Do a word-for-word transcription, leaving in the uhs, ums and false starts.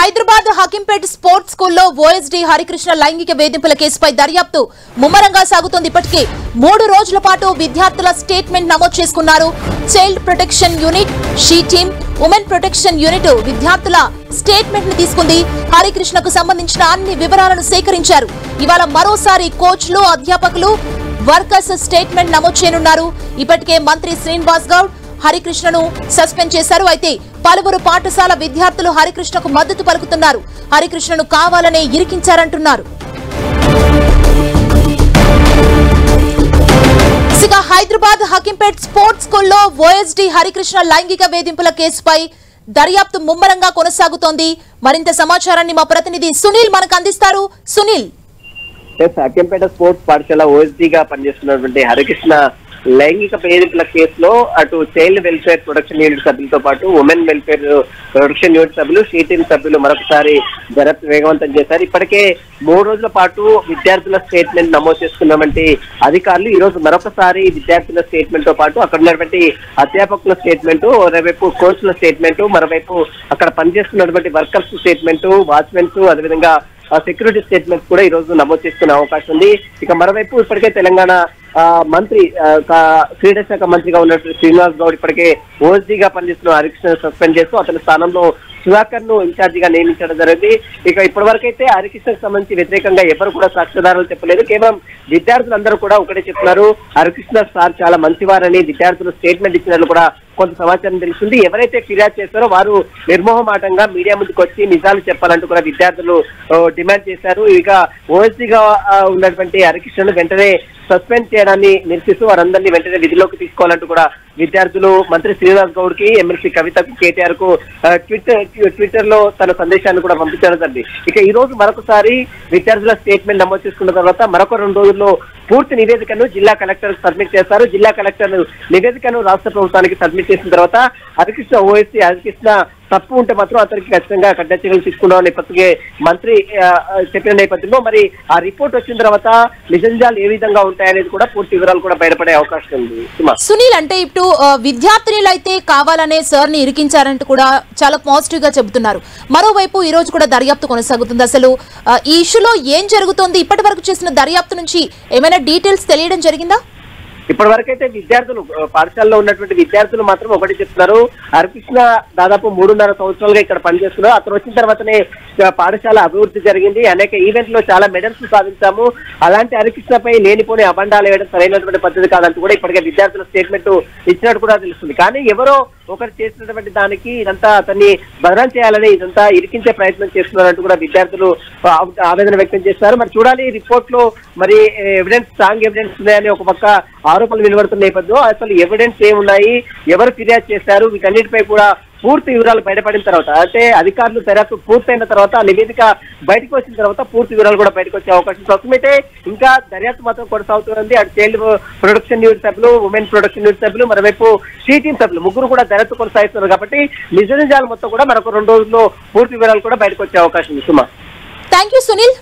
Hyderabad Hakimpet sports స్కూల్లో OSD Harikrishna లైంగిక వేధింపుల కేసుపై దర్యాప్తు ముమ్మరంగా సాగుతోంది. ఇప్పటికే మూడు రోజుల పాటు విద్యార్థుల స్టేట్మెంట్ నమోదు చేసుకున్నారు. Child protection unit, she team, women protection unit విద్యార్థుల స్టేట్మెంట్ ని తీసుకుంది. హరికృష్ణకు సంబంధించిన అన్ని వివరాలను సేకరించారు. ఇవాళ మరోసారి కోచ్లు, అధ్యాపకులు, వర్కర్స్ స్టేట్మెంట్ నమోదు చేయనున్నారు. ఇప్పటికే మంత్రి శ్రీనివాస్ గౌడ్ హరికృష్ణను సస్పెండ్ చేశారు. అయితే పలువురు పాఠశాల విద్యార్థులు హరికృష్ణకు మద్దతు పలుకుతున్నారు. హరికృష్ణను కావాలనే ఇరికించారంటున్నారు. హైదరాబాద్ హకీంపేట్ స్పోర్ట్స్ స్కూల్లో ఓఎస్డీ హరికృష్ణ లైంగిక వేధింపుల కేసుపై దర్యాప్తు ముమ్మరంగా కొనసాగుతోంది. మరింత సమాచారాన్ని మా ప్రతినిధి సునీల్ మనకు అందిస్తారు. సునీల్, హకీంపేట స్పోర్ట్స్ పాఠశాల ఓఎస్డీగా పనిచేస్తున్నటువంటి హరికృష్ణ లైంగిక వేధింపుల కేసులో అటు చైల్డ్ వెల్ఫేర్ ప్రొటెక్షన్ యూనిట్ సభ్యులతో పాటు ఉమెన్ వెల్ఫేర్ ప్రొటెక్షన్ యూనిట్ సభ్యులు, షీటీఎం సభ్యులు మరొకసారి దర్యాప్తు వేగవంతం చేశారు. ఇప్పటికే మూడు రోజుల పాటు విద్యార్థుల స్టేట్మెంట్ నమోదు చేసుకున్నటువంటి అధికారులు ఈ రోజు మరొకసారి విద్యార్థుల స్టేట్మెంట్ తో పాటు అక్కడ ఉన్నటువంటి అధ్యాపకుల స్టేట్మెంట్, ఒకవైపు కోచ్ల స్టేట్మెంట్, మరోవైపు అక్కడ పనిచేస్తున్నటువంటి వర్కర్స్ స్టేట్మెంట్, వాచ్మెన్స్, అదేవిధంగా సెక్యూరిటీ స్టేట్మెంట్స్ కూడా ఈ రోజు నమోదు చేసుకునే అవకాశం ఉంది. ఇక మరోవైపు ఇప్పటికే తెలంగాణ మంత్రి, క్రీడా శాఖ మంత్రిగా ఉన్నటువంటి శ్రీనివాస్ గౌడ్ ఇప్పటికే ఓఎస్డీగా పనిచేస్తున్న హరికృష్ణ సస్పెండ్ చేస్తూ అతని స్థానంలో సుధాకర్ ను ఇన్ఛార్జిగా నియమించడం జరిగింది. ఇక ఇప్పటి వరకు అయితే హరికృష్ణకు సంబంధించి వ్యతిరేకంగా ఎవరు కూడా సాక్ష్యాధారాలు చెప్పలేదు. కేవలం విద్యార్థులందరూ కూడా ఒకటే చెప్తున్నారు, హరికృష్ణ సార్ చాలా మంచివారని విద్యార్థులు స్టేట్మెంట్ ఇచ్చినట్లు కూడా కొంత సమాచారం తెలుస్తుంది. ఎవరైతే ఫిర్యాదు చేస్తారో వారు నిర్మోహమాటంగా మీడియా ముందుకు వచ్చి నిజాలు చెప్పాలంటూ కూడా విద్యార్థులు డిమాండ్ చేశారు. ఇక ఓఎస్డీగా ఉన్నటువంటి హరికృష్ణను వెంటనే సస్పెండ్ చేయడాన్ని నిరసిస్తూ వారందరినీ వెంటనే విధిలోకి తీసుకోవాలంటూ కూడా విద్యార్థులు మంత్రి శ్రీనివాస్ గౌడ్ కి, ఎమ్మెల్సీ కవితకు, కేటీఆర్ కు ట్విట్టర్ ట్విట్టర్ లో తన సందేశాన్ని కూడా పంపించడం జరిగింది. ఇక ఈ రోజు మరొకసారి విద్యార్థుల స్టేట్మెంట్ నమోదు చేసుకున్న తర్వాత మరొక రెండు రోజుల్లో పూర్తి నివేదికను జిల్లా కలెక్టర్ సబ్మిట్ చేస్తారు. జిల్లా కలెక్టర్ నివేదికను రాష్ట్ర ప్రభుత్వానికి సబ్మిట్ చేసిన తర్వాత హరికృష్ణ ఓఎస్సీ హరికృష్ణ తప్పు ఉంటే మాత్రం అతనికి ఖచ్చితంగా కఠిన చర్యలు తీసుకున్నాం నేపథ్యంగా మంత్రి చెప్పిన నేపథ్యంలో మరి ఆ రిపోర్ట్ వచ్చిన తర్వాత నిజాలు ఏ విధంగా ఉంటాయనేది కూడా పూర్తి వివరాలు కూడా బయటపడే అవకాశం ఉంది. సునీల్, అంటే ఇప్పుడు విద్యార్థినులు అయితే కావాలనే సార్ ని ఇరికించారంటూ కూడా చాలా పాజిటివ్ గా చెబుతున్నారు. మరోవైపు ఈ రోజు కూడా దర్యాప్తు కొనసాగుతుంది. అసలు ఈ ఇష్యూలో ఏం జరుగుతుంది? ఇప్పటి వరకు చేసిన దర్యాప్తు నుంచి ఏమైనా డీటెయిల్స్ తెలియడం జరిగిందా? ఇప్పటి వరకు అయితే విద్యార్థులు, పాఠశాలలో ఉన్నటువంటి విద్యార్థులు మాత్రం ఒకటి చెప్తున్నారు, హరికృష్ణ దాదాపు మూడున్నర సంవత్సరాలుగా ఇక్కడ పనిచేస్తున్నారు. అతను వచ్చిన తర్వాతనే పాఠశాల అభివృద్ధి జరిగింది. అనేక ఈవెంట్ లో చాలా మెడల్స్ సాధించాము. అలాంటి హరికృష్ణపై లేనిపోని అబండాలు వేయడం సరైనటువంటి పద్ధతి కాదంటూ కూడా ఇప్పటికే విద్యార్థుల స్టేట్మెంట్ ఇచ్చినట్టు కూడా తెలుస్తుంది. కానీ ఎవరో ఒకరు చేసినటువంటి దానికి ఇదంతా అతన్ని బదనాలు చేయాలని, ఇదంతా ఇరికించే ప్రయత్నం చేస్తున్నారంటూ కూడా విద్యార్థులు ఆవేదన వ్యక్తం చేస్తున్నారు. మరి చూడాలి రిపోర్ట్ లో మరి ఎవిడెన్స్, స్ట్రాంగ్ ఎవిడెన్స్ ఉన్నాయని ఒక పక్క ఆరోపణలు వెలువడుతున్న నేపథ్యంలో అసలు ఎవిడెన్స్ ఏమున్నాయి, ఎవరు ఫిర్యాదు చేశారు, వీటన్నిటిపై కూడా పూర్తి వివరాలు బయటపడిన తర్వాత, అంటే అధికారులు దర్యాప్తు పూర్తయిన తర్వాత, నివేదిక బయటకు వచ్చిన తర్వాత పూర్తి వివరాలు కూడా బయటకు వచ్చే అవకాశం. ప్రస్తుతమైతే ఇంకా దర్యాప్తు మాత్రం కొనసాగుతుంది. అటు చైల్డ్ ప్రొటెక్షన్ యూనిట్ సభ్యులు, ఉమెన్ ప్రొటెక్షన్ యూనిట్ సభ్యులు, మరోవైపు షీటీఎం సభ్యులు ముగ్గురు కూడా దర్యాప్తు కొనసాగిస్తున్నారు. కాబట్టి నిజ నిజాలు మొత్తం కూడా మరొక రెండు రోజుల్లో పూర్తి వివరాలు కూడా బయటకు వచ్చే అవకాశం ఉంది. Suma, thank you Sunil.